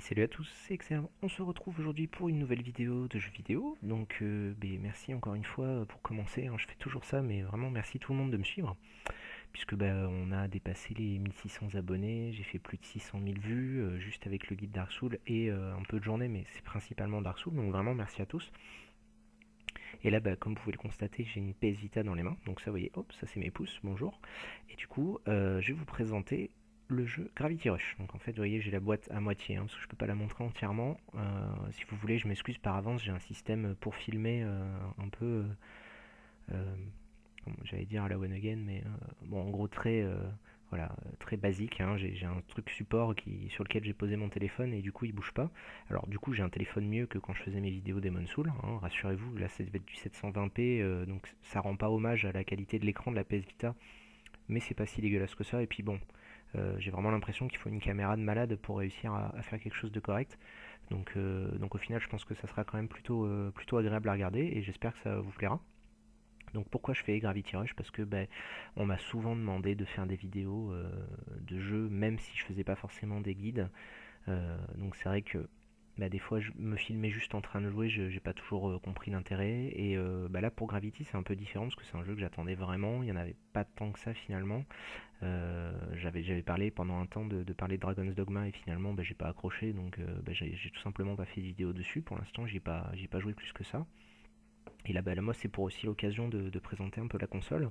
et salut à tous, c'est ExServ. On se retrouve aujourd'hui pour une nouvelle vidéo de jeux vidéo. Donc merci encore une fois pour commencer, hein. Je fais toujours ça, mais vraiment merci tout le monde de me suivre. Puisque on a dépassé les 1600 abonnés, j'ai fait plus de 600 000 vues, juste avec le guide Dark Souls et un peu de journée, mais c'est principalement Dark Souls, donc vraiment merci à tous. Et là, comme vous pouvez le constater, j'ai une PS Vita dans les mains, donc ça vous voyez, hop, ça c'est mes pouces, bonjour. Et du coup, je vais vous présenter le jeu Gravity Rush. Donc en fait, vous voyez, j'ai la boîte à moitié, hein, parce que je peux pas la montrer entièrement. Si vous voulez, je m'excuse par avance, j'ai un système pour filmer un peu, j'allais dire à la one again, mais bon, en gros très, voilà, très basique, hein. J'ai un truc support sur lequel j'ai posé mon téléphone et du coup il bouge pas. Alors du coup j'ai un téléphone mieux que quand je faisais mes vidéos Demon Soul, hein, rassurez-vous, là ça devait être du 720p, donc ça rend pas hommage à la qualité de l'écran de la PS Vita, mais c'est pas si dégueulasse que ça. Et puis bon, j'ai vraiment l'impression qu'il faut une caméra de malade pour réussir à faire quelque chose de correct. Donc au final je pense que ça sera quand même plutôt agréable à regarder et j'espère que ça vous plaira. Donc pourquoi je fais Gravity Rush? Parce que on m'a souvent demandé de faire des vidéos de jeux, même si je faisais pas forcément des guides. Donc c'est vrai que des fois je me filmais juste en train de jouer, j'ai pas toujours compris l'intérêt. Et là pour Gravity c'est un peu différent parce que c'est un jeu que j'attendais vraiment, il n'y en avait pas tant que ça finalement. J'avais parlé pendant un temps de parler de Dragon's Dogma et finalement j'ai pas accroché, donc j'ai tout simplement pas fait de vidéo dessus. Pour l'instant j'ai pas joué plus que ça. Et là, moi, c'est pour aussi l'occasion de présenter un peu la console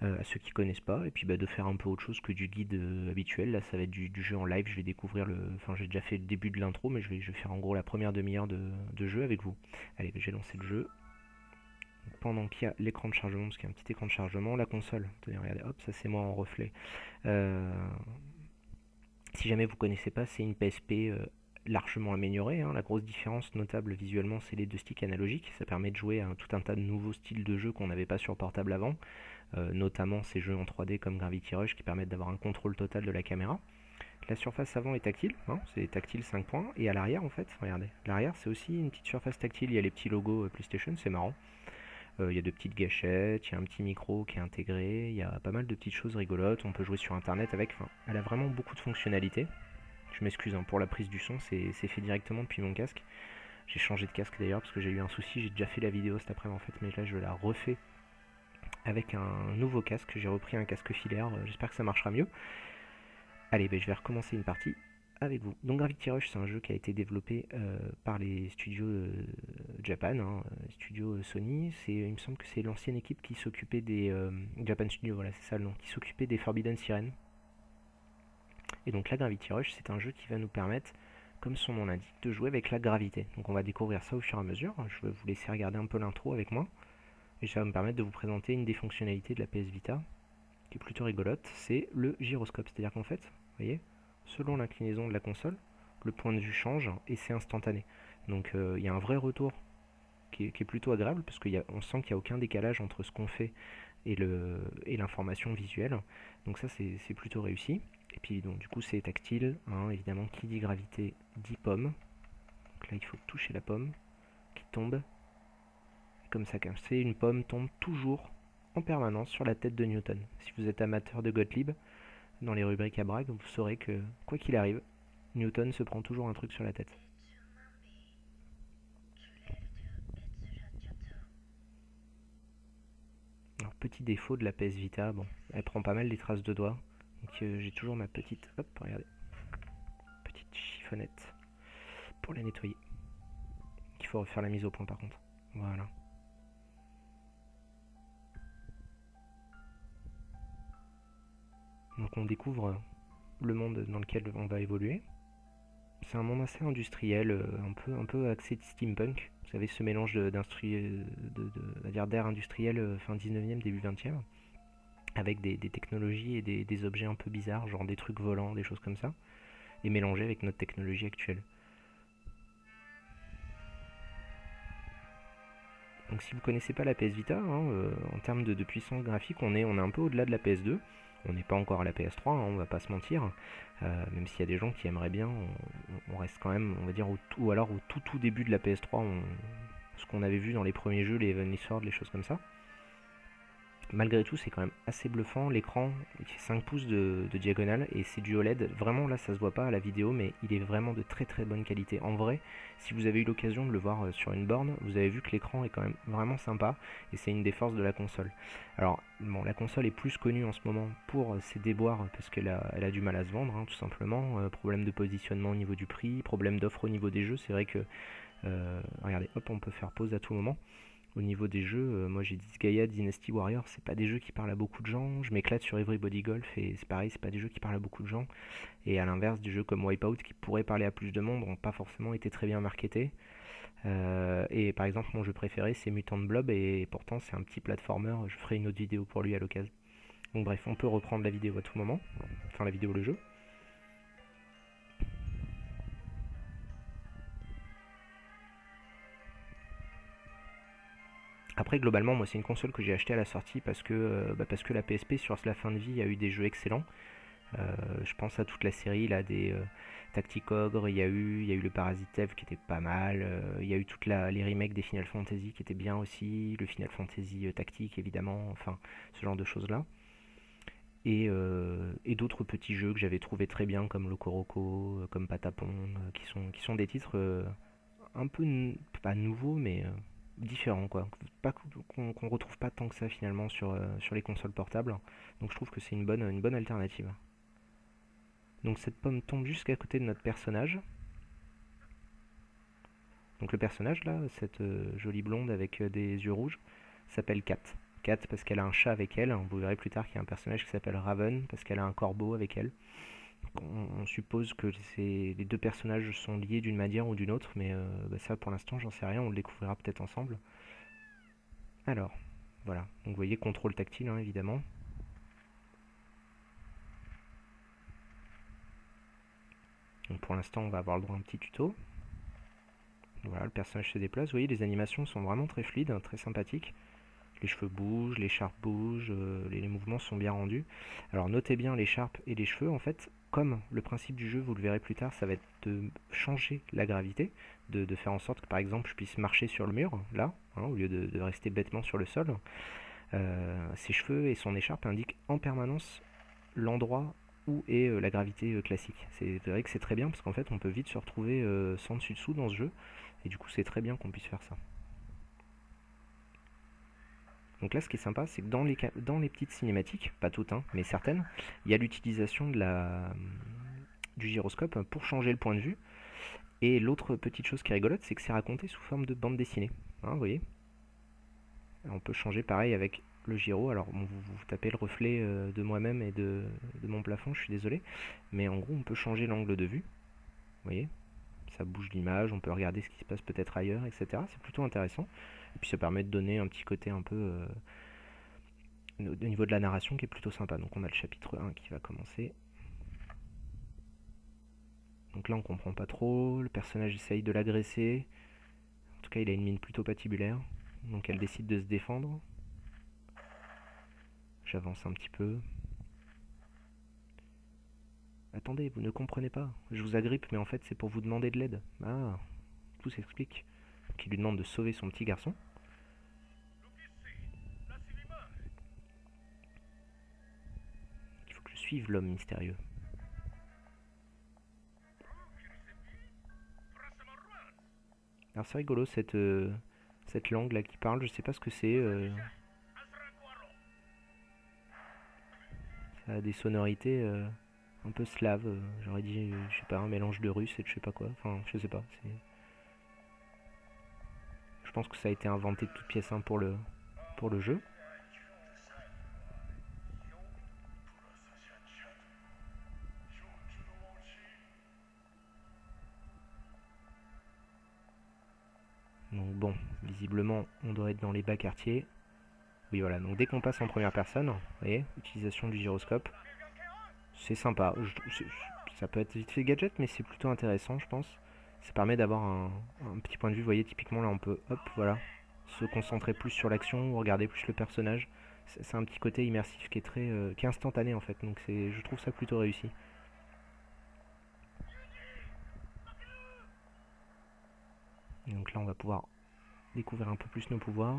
à ceux qui connaissent pas, et puis de faire un peu autre chose que du guide habituel. Là, ça va être du jeu en live. Je vais découvrir Enfin, j'ai déjà fait le début de l'intro, mais je vais faire en gros la première demi-heure de jeu avec vous. Allez, j'ai lancé le jeu. Pendant qu'il y a l'écran de chargement, parce qu'il y a un petit écran de chargement, la console. Tenez, regardez, hop, ça c'est moi en reflet. Si jamais vous connaissez pas, c'est une PSP. Largement amélioré, hein. La grosse différence notable visuellement c'est les deux sticks analogiques, ça permet de jouer à tout un tas de nouveaux styles de jeux qu'on n'avait pas sur portable avant, notamment ces jeux en 3D comme Gravity Rush qui permettent d'avoir un contrôle total de la caméra. La surface avant est tactile, hein, c'est tactile 5 points, et à l'arrière en fait, regardez, l'arrière c'est aussi une petite surface tactile, il y a les petits logos PlayStation, c'est marrant. Il y a de petites gâchettes, il y a un petit micro qui est intégré, il y a pas mal de petites choses rigolotes, on peut jouer sur internet avec, enfin, elle a vraiment beaucoup de fonctionnalités. Je m'excuse pour la prise du son, c'est fait directement depuis mon casque. J'ai changé de casque d'ailleurs parce que j'ai eu un souci, j'ai déjà fait la vidéo cet après-midi en fait, mais là je la refais avec un nouveau casque, j'ai repris un casque filaire, j'espère que ça marchera mieux. Allez, je vais recommencer une partie avec vous. Donc Gravity Rush c'est un jeu qui a été développé par les studios Japan, hein, studio Sony. Il me semble que c'est l'ancienne équipe qui s'occupait des Japan Studio, voilà c'est ça le nom, qui s'occupait des Forbidden Siren. Et donc la Gravity Rush, c'est un jeu qui va nous permettre, comme son nom l'indique, de jouer avec la gravité. Donc on va découvrir ça au fur et à mesure. Je vais vous laisser regarder un peu l'intro avec moi. Et ça va me permettre de vous présenter une des fonctionnalités de la PS Vita, qui est plutôt rigolote, c'est le gyroscope. C'est-à-dire qu'en fait, vous voyez, selon l'inclinaison de la console, le point de vue change et c'est instantané. Donc il y a un vrai retour qui est plutôt agréable, parce qu'on sent qu'il n'y a aucun décalage entre ce qu'on fait et l'information visuelle. Donc ça c'est plutôt réussi. Et puis donc du coup c'est tactile, hein, évidemment qui dit gravité dit pomme. Donc là il faut toucher la pomme qui tombe. Comme ça comme c'est, une pomme tombe toujours en permanence sur la tête de Newton. Si vous êtes amateur de Gotlib, dans les rubriques à brague, vous saurez que quoi qu'il arrive, Newton se prend toujours un truc sur la tête. Alors petit défaut de la PS Vita, bon, elle prend pas mal les traces de doigts. Donc j'ai toujours ma petite, hop, regardez, petite chiffonnette pour la nettoyer. Il faut refaire la mise au point par contre. Voilà. Donc on découvre le monde dans lequel on va évoluer. C'est un monde assez industriel, un peu axé de steampunk. Vous savez ce mélange d'air industriel fin 19e, début 20e. Avec des technologies et des objets un peu bizarres, genre des trucs volants, des choses comme ça, et mélangés avec notre technologie actuelle. Donc si vous connaissez pas la PS Vita, hein, en termes de puissance graphique, on est un peu au-delà de la PS2, on n'est pas encore à la PS3, hein, on va pas se mentir, même s'il y a des gens qui aimeraient bien, on reste quand même, on va dire, au tout début de la PS3, ce qu'on avait vu dans les premiers jeux, les Heavenly Sword, les choses comme ça. malgré tout c'est quand même assez bluffant. L'écran fait 5 pouces de diagonale et c'est du OLED. Vraiment là ça se voit pas à la vidéo, mais il est vraiment de très très bonne qualité. En vrai, si vous avez eu l'occasion de le voir sur une borne, vous avez vu que l'écran est quand même vraiment sympa et c'est une des forces de la console. Alors bon, la console est plus connue en ce moment pour ses déboires parce qu'elle a du mal à se vendre hein, tout simplement. Problème de positionnement au niveau du prix, problème d'offre au niveau des jeux. C'est vrai que regardez, hop, on peut faire pause à tout moment. Au niveau des jeux, moi j'ai Disgaea, Dynasty Warrior, c'est pas des jeux qui parlent à beaucoup de gens. Je m'éclate sur Everybody Golf et c'est pareil, c'est pas des jeux qui parlent à beaucoup de gens. Et à l'inverse, des jeux comme Wipeout qui pourraient parler à plus de monde n'ont pas forcément été très bien marketés. Et par exemple, mon jeu préféré c'est Mutant de Blob et pourtant c'est un petit platformer. Je ferai une autre vidéo pour lui à l'occasion. Donc bref, on peut reprendre la vidéo à tout moment, enfin la vidéo, le jeu. Après globalement moi c'est une console que j'ai achetée à la sortie parce que la PSP sur la fin de vie a eu des jeux excellents. Je pense à toute la série là des Tactic Ogre, il y a eu le Parasite Eve qui était pas mal, il y a eu toutes les remakes des Final Fantasy qui étaient bien aussi, le Final Fantasy tactique évidemment, enfin ce genre de choses là. Et d'autres petits jeux que j'avais trouvé très bien comme le Coroco, comme Patapon, qui sont des titres un peu pas nouveaux mais différents quoi, qu'on retrouve pas tant que ça finalement sur les consoles portables, donc je trouve que c'est une bonne alternative. Donc cette pomme tombe jusqu'à côté de notre personnage, donc le personnage là, cette jolie blonde avec des yeux rouges, s'appelle Kat parce qu'elle a un chat avec elle. Vous verrez plus tard qu'il y a un personnage qui s'appelle Raven parce qu'elle a un corbeau avec elle. On suppose que les deux personnages sont liés d'une manière ou d'une autre, mais ça pour l'instant j'en sais rien, on le découvrira peut-être ensemble. Alors, voilà, donc vous voyez, contrôle tactile hein, évidemment. Donc pour l'instant on va avoir le droit à un petit tuto. Voilà, le personnage se déplace, vous voyez les animations sont vraiment très fluides, très sympathiques. Les cheveux bougent, l'écharpe bouge, les mouvements sont bien rendus. Alors notez bien l'écharpe et les cheveux en fait. Comme le principe du jeu, vous le verrez plus tard, ça va être de changer la gravité, de faire en sorte que par exemple je puisse marcher sur le mur, là, hein, au lieu de rester bêtement sur le sol. Ses cheveux et son écharpe indiquent en permanence l'endroit où est la gravité classique. C'est vrai que c'est très bien parce qu'en fait on peut vite se retrouver sans dessus dessous dans ce jeu, et du coup c'est très bien qu'on puisse faire ça. Donc là ce qui est sympa c'est que dans les petites cinématiques, pas toutes hein, mais certaines, il y a l'utilisation du gyroscope pour changer le point de vue. Et l'autre petite chose qui est rigolote, c'est que c'est raconté sous forme de bande dessinée, hein, vous voyez. On peut changer pareil avec le gyro. Alors bon, vous tapez le reflet de moi-même et de mon plafond, je suis désolé, mais en gros on peut changer l'angle de vue, vous voyez. Ça bouge l'image, on peut regarder ce qui se passe peut-être ailleurs, etc. C'est plutôt intéressant. Et puis ça permet de donner un petit côté un peu au niveau de la narration qui est plutôt sympa. Donc on a le chapitre 1 qui va commencer. Donc là on comprend pas trop, le personnage essaye de l'agresser. En tout cas il a une mine plutôt patibulaire. Donc elle décide de se défendre. J'avance un petit peu. Attendez, vous ne comprenez pas, je vous agrippe, mais en fait c'est pour vous demander de l'aide. Ah, tout s'explique. Qui lui demande de sauver son petit garçon. Il faut que je suive l'homme mystérieux. Alors c'est rigolo cette langue là qui parle, je sais pas ce que c'est. Ça a des sonorités... un peu slave, j'aurais dit, je sais pas, un mélange de russe et de je sais pas quoi, enfin je sais pas, je pense que ça a été inventé de toutes pièces hein, pour le jeu. Donc bon, visiblement on doit être dans les bas quartiers, oui voilà, donc dès qu'on passe en première personne, vous voyez, utilisation du gyroscope. C'est sympa, ça peut être vite fait gadget, mais c'est plutôt intéressant je pense. Ça permet d'avoir un petit point de vue, vous voyez typiquement là on peut, hop, voilà, se concentrer plus sur l'action ou regarder plus le personnage. C'est un petit côté immersif qui est très, qui est instantané en fait, donc je trouve ça plutôt réussi. Et donc là on va pouvoir découvrir un peu plus nos pouvoirs.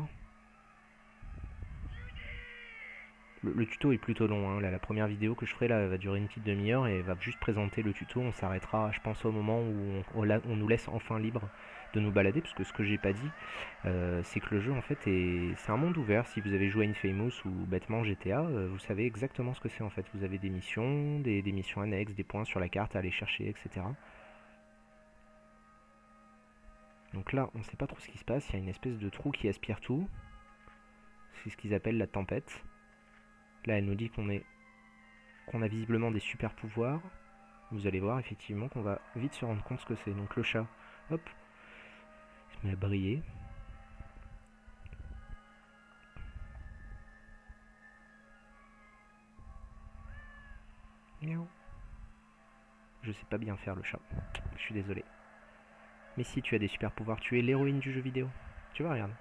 Le tuto est plutôt long, hein. Là, la première vidéo que je ferai là va durer une petite demi-heure et va juste présenter le tuto. On s'arrêtera, je pense, au moment où on nous laisse enfin libre de nous balader, parce que ce que j'ai pas dit, c'est que le jeu en fait c'est un monde ouvert. Si vous avez joué à Infamous ou bêtement GTA, vous savez exactement ce que c'est en fait. Vous avez des missions, des missions annexes, des points sur la carte à aller chercher, etc. Donc là, on sait pas trop ce qui se passe, il y a une espèce de trou qui aspire tout. C'est ce qu'ils appellent la tempête. Là, elle nous dit qu'on a visiblement des super pouvoirs. Vous allez voir effectivement qu'on va vite se rendre compte ce que c'est. Donc le chat, hop, il se met à briller. Miaou. Je sais pas bien faire le chat, je suis désolé. Mais si, tu as des super pouvoirs, tu es l'héroïne du jeu vidéo. Tu vois, regarde.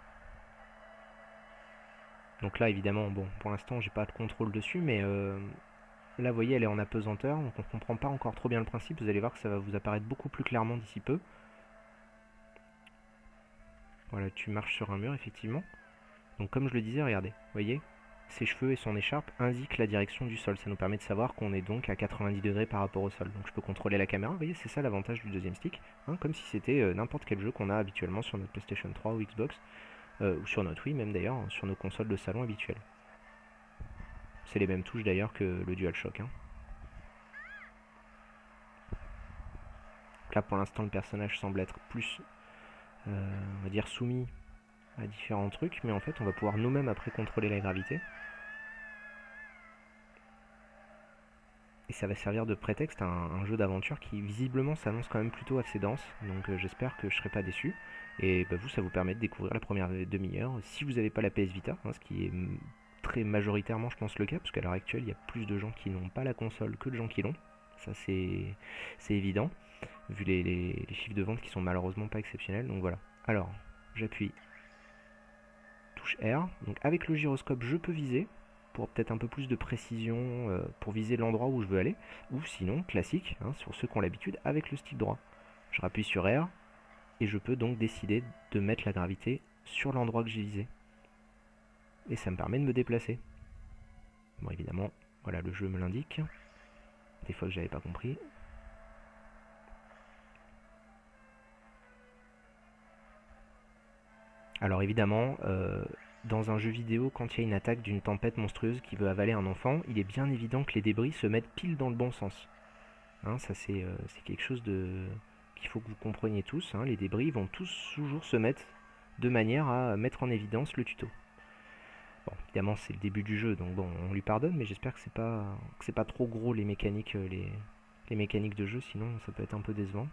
Donc là, évidemment, bon, pour l'instant, j'ai pas de contrôle dessus, mais là, vous voyez, elle est en apesanteur, donc on comprend pas encore trop bien le principe. Vous allez voir que ça va vous apparaître beaucoup plus clairement d'ici peu. Voilà, tu marches sur un mur, effectivement. Donc comme je le disais, regardez, vous voyez, ses cheveux et son écharpe indiquent la direction du sol. Ça nous permet de savoir qu'on est donc à 90 degrés par rapport au sol. Donc je peux contrôler la caméra, vous voyez, c'est ça l'avantage du deuxième stick, hein, comme si c'était n'importe quel jeu qu'on a habituellement sur notre PlayStation 3 ou Xbox, ou sur notre Wii même d'ailleurs, hein, sur nos consoles de salon habituelles. C'est les mêmes touches d'ailleurs que le DualShock. Hein. Donc là pour l'instant le personnage semble être plus, on va dire, soumis à différents trucs, mais en fait on va pouvoir nous-mêmes après contrôler la gravité. Et ça va servir de prétexte à un jeu d'aventure qui visiblement s'annonce quand même plutôt assez dense, donc j'espère que je ne serai pas déçu. Et bah, vous, ça vous permet de découvrir la première demi-heure, si vous n'avez pas la PS Vita, hein, ce qui est très majoritairement je pense le cas, parce qu'à l'heure actuelle il y a plus de gens qui n'ont pas la console que de gens qui l'ont, ça c'est évident, vu les chiffres de vente qui sont malheureusement pas exceptionnels, donc voilà. Alors, j'appuie touche R, donc avec le gyroscope je peux viser, pour peut-être un peu plus de précision, pour viser l'endroit où je veux aller, ou sinon, classique, hein, sur ceux qui ont l'habitude, avec le stick droit. Je rappuie sur R, et je peux donc décider de mettre la gravité sur l'endroit que j'ai visé. Et ça me permet de me déplacer. Bon, évidemment, voilà, le jeu me l'indique. Des fois que j'avais pas compris. Alors évidemment, dans un jeu vidéo, quand il y a une attaque d'une tempête monstrueuse qui veut avaler un enfant, il est bien évident que les débris se mettent pile dans le bon sens. Hein, ça c'est quelque chose qu'il faut que vous compreniez tous. Hein, les débris vont tous toujours se mettre de manière à mettre en évidence le tuto. Bon, évidemment c'est le début du jeu, donc bon, on lui pardonne, mais j'espère que c'est pas trop gros les mécaniques, les mécaniques de jeu, sinon ça peut être un peu décevant.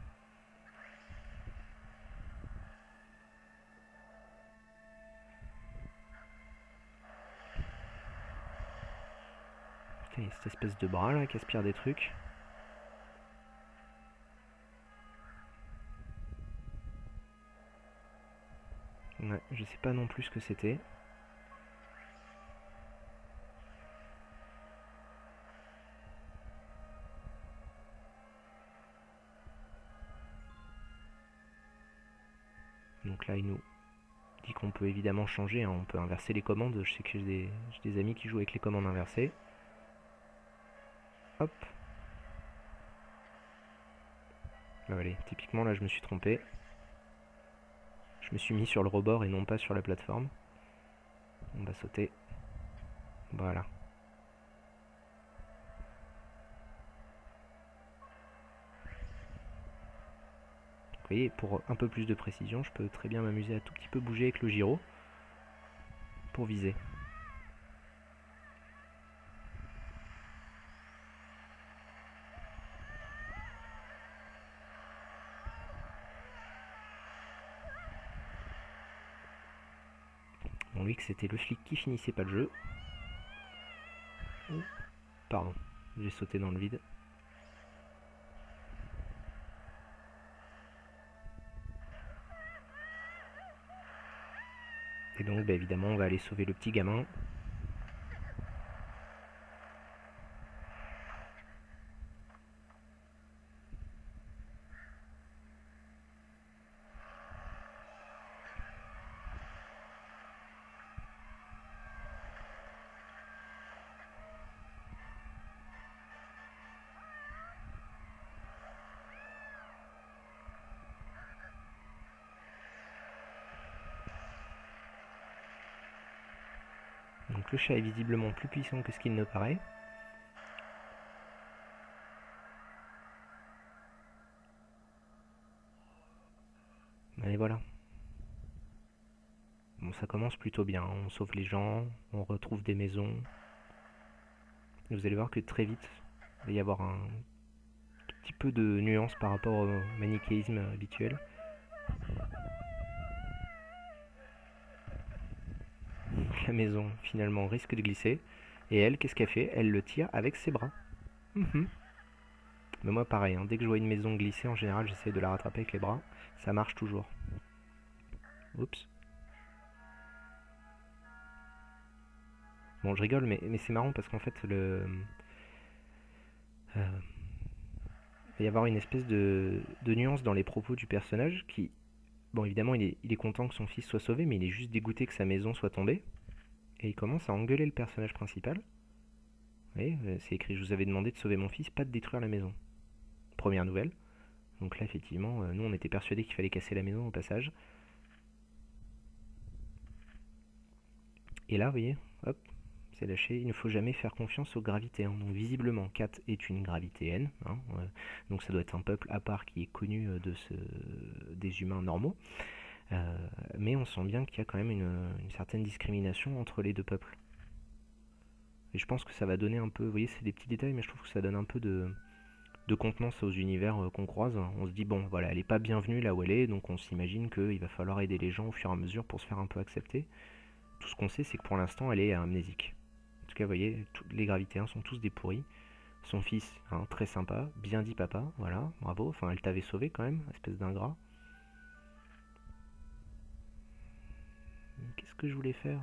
Il y a cette espèce de bras là qui aspire des trucs. Ouais, je sais pas non plus ce que c'était. Donc là il nous dit qu'on peut évidemment changer, hein, on peut inverser les commandes. Je sais que j'ai des amis qui jouent avec les commandes inversées. Hop. Allez, typiquement là je me suis trompé. Je me suis mis sur le rebord et non pas sur la plateforme. On va sauter. Voilà. Donc, vous voyez, pour un peu plus de précision, je peux très bien m'amuser à tout petit peu bouger avec le gyro pour viser. Lui que c'était le flic qui finissait pas le jeu. Pardon, j'ai sauté dans le vide. Et donc bah, évidemment on va aller sauver le petit gamin. le chat est visiblement plus puissant que ce qu'il ne paraît. Allez, voilà. Bon, ça commence plutôt bien. On sauve les gens, on retrouve des maisons. Et vous allez voir que très vite, il va y avoir un petit peu de nuance par rapport au manichéisme habituel. La maison, finalement, risque de glisser. Et elle, qu'est-ce qu'elle fait? Elle le tire avec ses bras. Mais moi, pareil, hein, dès que je vois une maison glisser, en général, j'essaie de la rattraper avec les bras. Ça marche toujours. Oups. Bon, je rigole, mais c'est marrant parce qu'en fait, le... il va y avoir une espèce de nuance dans les propos du personnage qui... Bon, évidemment, il est content que son fils soit sauvé, mais il est juste dégoûté que sa maison soit tombée. Et il commence à engueuler le personnage principal. Vous voyez, c'est écrit « Je vous avais demandé de sauver mon fils, pas de détruire la maison ». Première nouvelle. Donc là, effectivement, nous, on était persuadés qu'il fallait casser la maison au passage. Et là, vous voyez, hop, c'est lâché. Il ne faut jamais faire confiance aux gravitéens. Donc visiblement, Kat est une gravitéenne. Hein, donc ça doit être un peuple à part qui est connu de des humains normaux. Mais on sent bien qu'il y a quand même une certaine discrimination entre les deux peuples. Et je pense que ça va donner un peu... Vous voyez, c'est des petits détails, mais je trouve que ça donne un peu de contenance aux univers qu'on croise. On se dit, bon, voilà, elle n'est pas bienvenue là où elle est, donc on s'imagine qu'il va falloir aider les gens au fur et à mesure pour se faire un peu accepter. Tout ce qu'on sait, c'est que pour l'instant, elle est amnésique. En tout cas, vous voyez, les gravitéens sont tous des pourris. Son fils, hein, très sympa, bien dit papa, voilà, bravo. Enfin, elle t'avait sauvé quand même, espèce d'ingrat. Qu'est-ce que je voulais faire?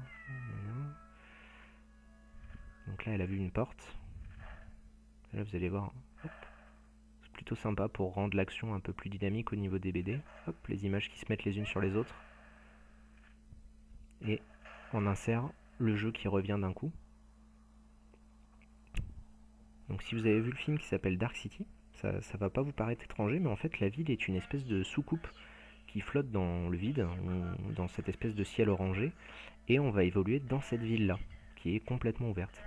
Donc là, elle a vu une porte. Là, vous allez voir, c'est plutôt sympa pour rendre l'action un peu plus dynamique au niveau des BD. Hop, les images qui se mettent les unes sur les autres. Et on insère le jeu qui revient d'un coup. Donc si vous avez vu le film qui s'appelle Dark City, ça ne va pas vous paraître étranger, mais en fait la ville est une espèce de soucoupe qui flotte dans le vide, ou dans cette espèce de ciel orangé, et on va évoluer dans cette ville-là, qui est complètement ouverte.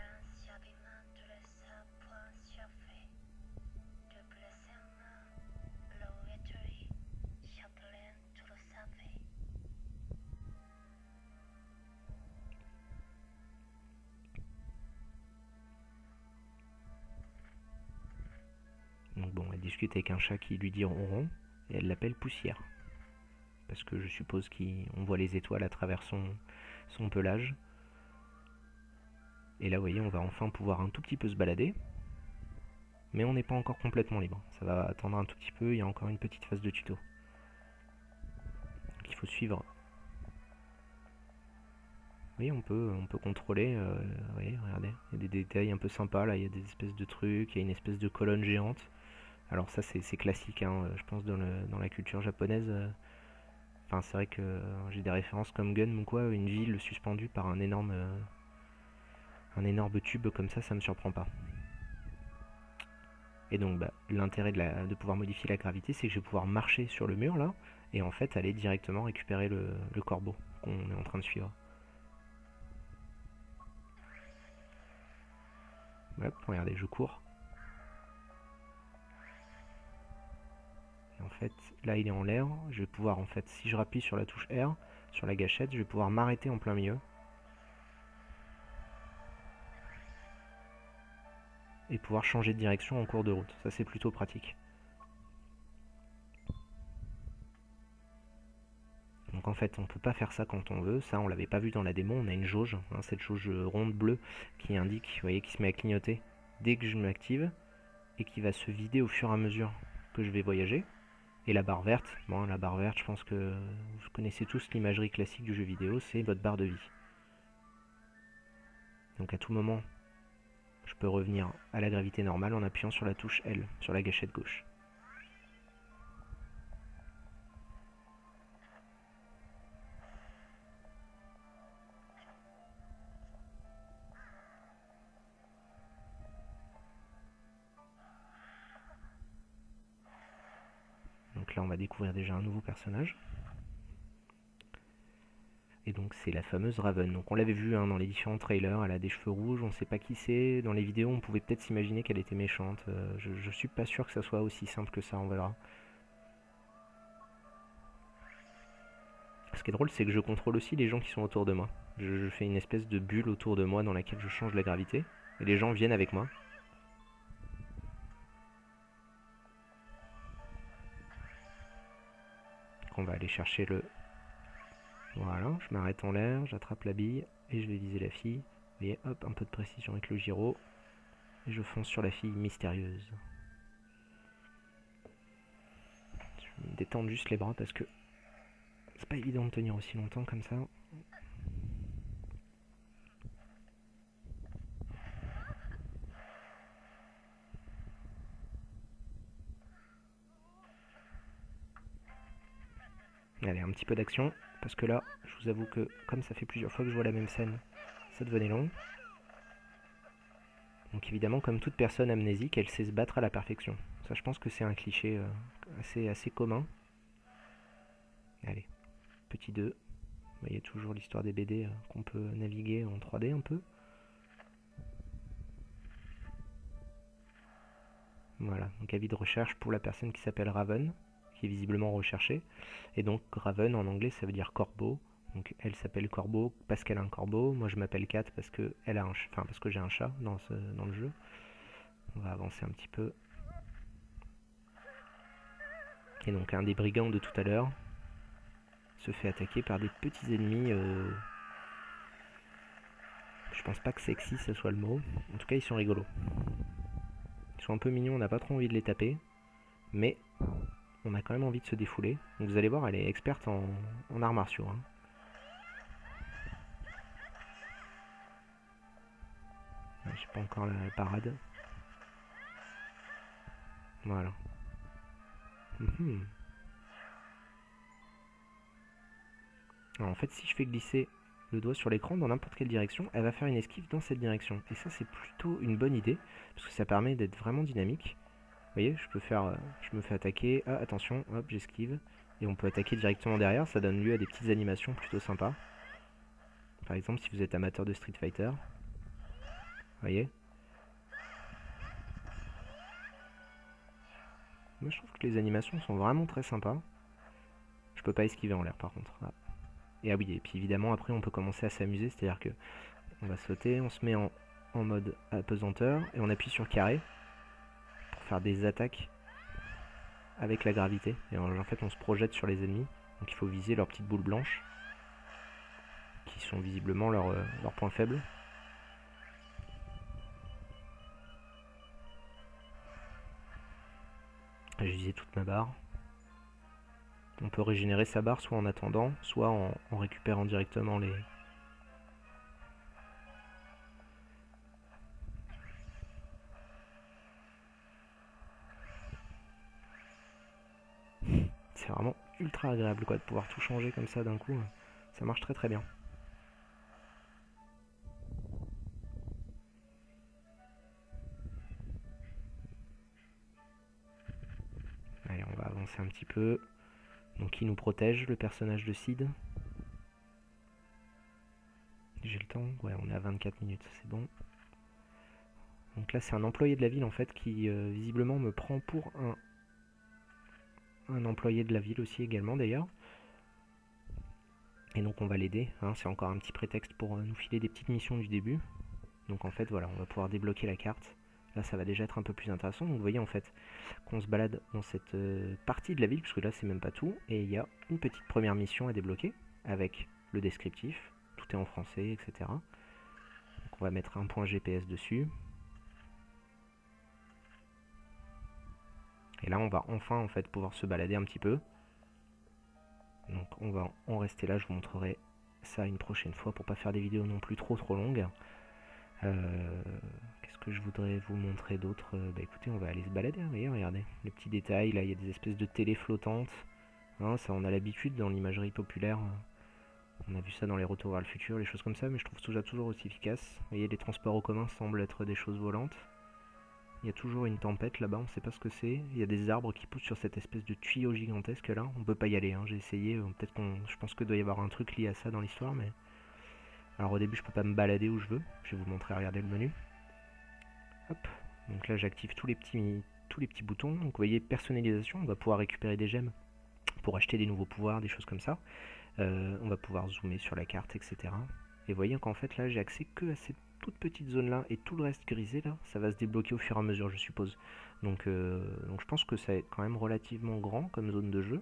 Donc bon, elle discute avec un chat qui lui dit ronron, et elle l'appelle poussière. Parce que je suppose qu'on voit les étoiles à travers son pelage. Et là, vous voyez, on va enfin pouvoir un tout petit peu se balader. Mais on n'est pas encore complètement libre. Ça va attendre un tout petit peu, il y a encore une petite phase de tuto. Donc, il faut suivre. Vous voyez, on peut contrôler. Vous voyez, regardez, il y a des détails un peu sympas, là, il y a des espèces de trucs, il y a une espèce de colonne géante. Alors ça, c'est classique, hein, je pense, dans la culture japonaise. Enfin, c'est vrai que j'ai des références comme Gun ou quoi, une ville suspendue par un énorme tube comme ça me surprend pas. Et donc bah, l'intérêt de pouvoir modifier la gravité, c'est que je vais pouvoir marcher sur le mur là, et en fait aller directement récupérer le corbeau qu'on est en train de suivre. Hop, regardez, je cours. Et en fait, là il est en l'air, je vais pouvoir en fait, si je rappuie sur la touche R, sur la gâchette, je vais pouvoir m'arrêter en plein milieu. Et pouvoir changer de direction en cours de route. Ça, c'est plutôt pratique. Donc en fait, on ne peut pas faire ça quand on veut. Ça, on l'avait pas vu dans la démo. On a une jauge, hein, cette jauge ronde bleue qui indique, vous voyez, qui se met à clignoter dès que je m'active et qui va se vider au fur et à mesure que je vais voyager. Et la barre verte, bon, la barre verte, je pense que vous connaissez tous l'imagerie classique du jeu vidéo, c'est votre barre de vie. Donc à tout moment, je peux revenir à la gravité normale en appuyant sur la touche L, sur la gâchette gauche. Donc là, on va découvrir déjà un nouveau personnage. Et donc c'est la fameuse Raven. Donc on l'avait vu hein, dans les différents trailers, elle a des cheveux rouges, on ne sait pas qui c'est. Dans les vidéos on pouvait peut-être s'imaginer qu'elle était méchante. Je suis pas sûr que ça soit aussi simple que ça, on verra. Ce qui est drôle c'est que je contrôle aussi les gens qui sont autour de moi. Je fais une espèce de bulle autour de moi dans laquelle je change la gravité. Et les gens viennent avec moi. Donc on va aller chercher le... Voilà, je m'arrête en l'air, j'attrape la bille et je vais viser la fille. Vous voyez, hop, un peu de précision avec le gyro. Et je fonce sur la fille mystérieuse. Je me détends juste les bras parce que c'est pas évident de tenir aussi longtemps comme ça. Allez, un petit peu d'action. Parce que là, je vous avoue que, comme ça fait plusieurs fois que je vois la même scène, ça devenait long. Donc évidemment, comme toute personne amnésique, elle sait se battre à la perfection. Ça, je pense que c'est un cliché assez commun. Allez, petit 2. Vous voyez toujours l'histoire des BD qu'on peut naviguer en 3D un peu. Voilà, donc avis de recherche pour la personne qui s'appelle Raven. Est visiblement recherchée, et donc Raven en anglais ça veut dire corbeau, donc elle s'appelle corbeau parce qu'elle a un corbeau, moi je m'appelle Kat parce que elle a un parce que j'ai un chat dans le jeu. On va avancer un petit peu, et donc un des brigands de tout à l'heure se fait attaquer par des petits ennemis, je pense pas que sexy ce soit le mot, en tout cas ils sont rigolos, ils sont un peu mignons, on n'a pas trop envie de les taper, mais on a quand même envie de se défouler. Donc vous allez voir, elle est experte en arts martiaux. Hein. J'ai pas encore la parade. Voilà. Alors en fait, si je fais glisser le doigt sur l'écran dans n'importe quelle direction, elle va faire une esquive dans cette direction. Et ça, c'est plutôt une bonne idée, parce que ça permet d'être vraiment dynamique. Vous voyez, je me fais attaquer, ah, attention, hop, j'esquive, et on peut attaquer directement derrière, ça donne lieu à des petites animations plutôt sympas. Par exemple, si vous êtes amateur de Street Fighter, vous voyez. Moi, je trouve que les animations sont vraiment très sympas. Je peux pas esquiver en l'air, par contre. Ah. Et ah oui, et puis évidemment, après, on peut commencer à s'amuser, c'est-à-dire que on va sauter, on se met en mode apesanteur, et on appuie sur carré. Faire des attaques avec la gravité, et en fait on se projette sur les ennemis, donc il faut viser leurs petites boules blanches qui sont visiblement leurs points faibles. Je visais toute ma barre, on peut régénérer sa barre soit en attendant, soit en récupérant directement les... C'est vraiment ultra agréable quoi de pouvoir tout changer comme ça d'un coup, ça marche très bien. Allez, on va avancer un petit peu. Donc il nous protège, le personnage de Cid. J'ai le temps, ouais on est à 24 minutes, c'est bon. Donc là c'est un employé de la ville en fait qui visiblement me prend pour un employé de la ville aussi également d'ailleurs, et donc on va l'aider, hein, c'est encore un petit prétexte pour nous filer des petites missions du début. Donc en fait voilà, on va pouvoir débloquer la carte, là ça va déjà être un peu plus intéressant. Donc vous voyez en fait qu'on se balade dans cette partie de la ville, parce que là c'est même pas tout, et il y a une petite première mission à débloquer avec le descriptif, tout est en français etc. Donc on va mettre un point GPS dessus. Et là on va enfin en fait pouvoir se balader un petit peu. Donc on va en rester là, je vous montrerai ça une prochaine fois pour pas faire des vidéos non plus trop longues. Qu'est-ce que je voudrais vous montrer d'autre? Bah écoutez, on va aller se balader, regardez les petits détails, là il y a des espèces de télé flottantes. Hein, ça on a l'habitude dans l'imagerie populaire, on a vu ça dans les retours vers le futur, les choses comme ça, mais je trouve ça toujours aussi efficace. Vous voyez, les transports en commun semblent être des choses volantes. Il y a toujours une tempête là-bas, on sait pas ce que c'est. Il y a des arbres qui poussent sur cette espèce de tuyau gigantesque là. On peut pas y aller, hein. J'ai essayé. Peut-être qu'on... Je pense que doit y avoir un truc lié à ça dans l'histoire, mais... Alors au début, je peux pas me balader où je veux. Je vais vous montrer, regardez le menu. Hop. Donc là, j'active tous les petits boutons. Donc vous voyez, personnalisation, on va pouvoir récupérer des gemmes pour acheter des nouveaux pouvoirs, des choses comme ça. On va pouvoir zoomer sur la carte, etc. Et voyez qu'en fait là j'ai accès que à cette toute petite zone là, et tout le reste grisé là ça va se débloquer au fur et à mesure je suppose. Donc je pense que ça est quand même relativement grand comme zone de jeu,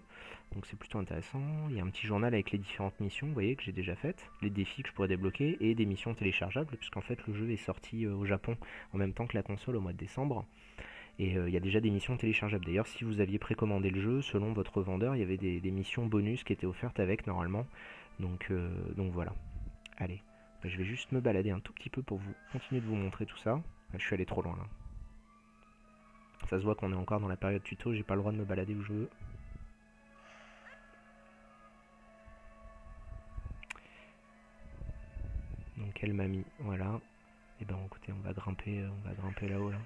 donc c'est plutôt intéressant. Il y a un petit journal avec les différentes missions, vous voyez, que j'ai déjà faites, les défis que je pourrais débloquer et des missions téléchargeables, puisqu'en fait le jeu est sorti au Japon en même temps que la console au mois de décembre. Et il y a déjà des missions téléchargeables. D'ailleurs, si vous aviez précommandé le jeu, selon votre vendeur, il y avait des missions bonus qui étaient offertes avec, normalement. Donc voilà. Allez, je vais juste me balader un tout petit peu pour vous continuer de vous montrer tout ça. Je suis allé trop loin, là. Ça se voit qu'on est encore dans la période tuto, j'ai pas le droit de me balader où je veux. Donc elle m'a mis, voilà. Et ben écoutez, on va grimper là-haut, là.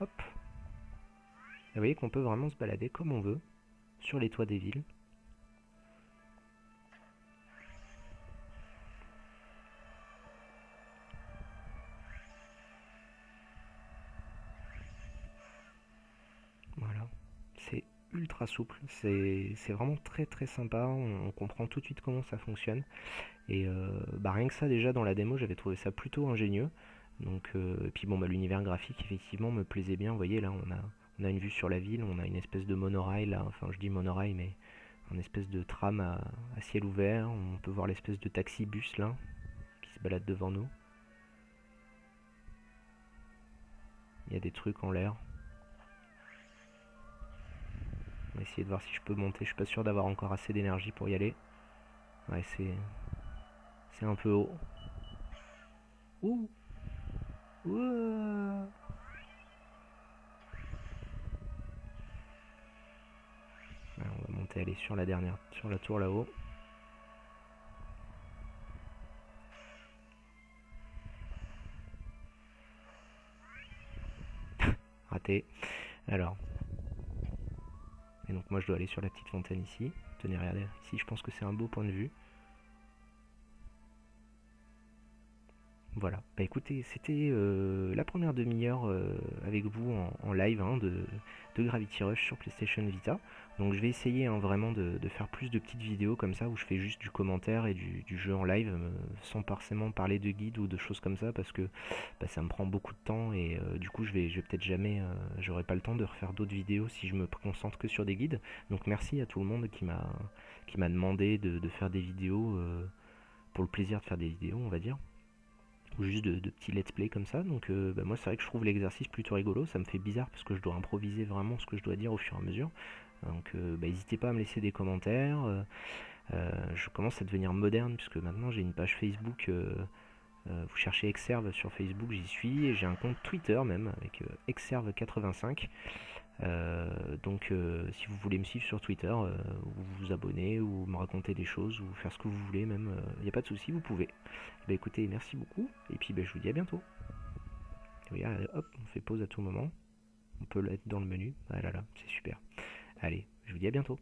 Hop. Et vous voyez qu'on peut vraiment se balader comme on veut sur les toits des villes. Voilà, c'est ultra souple, c'est vraiment très très sympa, on comprend tout de suite comment ça fonctionne. Et rien que ça déjà dans la démo j'avais trouvé ça plutôt ingénieux. Et puis bon, l'univers graphique effectivement me plaisait bien. Vous voyez là on a une vue sur la ville, on a une espèce de monorail là, enfin je dis monorail mais une espèce de tram à ciel ouvert, on peut voir l'espèce de taxi-bus là qui se balade devant nous. Il y a des trucs en l'air. On va essayer de voir si je peux monter, je suis pas sûr d'avoir encore assez d'énergie pour y aller. Ouais c'est un peu haut. Ouh. Ouah. On va monter, aller sur la dernière, sur la tour là-haut. Raté. Alors. Et donc moi je dois aller sur la petite fontaine ici. Tenez, regardez, ici je pense que c'est un beau point de vue. Voilà, écoutez, c'était la première demi-heure avec vous en live hein, de Gravity Rush sur PlayStation Vita. Donc je vais essayer hein, vraiment de faire plus de petites vidéos comme ça où je fais juste du commentaire et du jeu en live sans forcément parler de guide ou de choses comme ça parce que ça me prend beaucoup de temps et du coup je vais peut-être jamais, j'aurai pas le temps de refaire d'autres vidéos si je me concentre que sur des guides. Donc merci à tout le monde qui m'a demandé de faire des vidéos pour le plaisir de faire des vidéos on va dire. Ou juste de petits let's play comme ça, donc moi c'est vrai que je trouve l'exercice plutôt rigolo, ça me fait bizarre parce que je dois improviser vraiment ce que je dois dire au fur et à mesure, donc n'hésitez pas à me laisser des commentaires, je commence à devenir moderne puisque maintenant j'ai une page Facebook, vous cherchez ExServ sur Facebook, j'y suis, et j'ai un compte Twitter même avec ExServ85, si vous voulez me suivre sur Twitter, vous vous abonnez ou me raconter des choses ou faire ce que vous voulez même, il n'y a pas de souci, vous pouvez. Écoutez, merci beaucoup et puis je vous dis à bientôt. Oui, hop, on fait pause à tout moment, on peut être dans le menu, ah là là, c'est super. Allez, je vous dis à bientôt.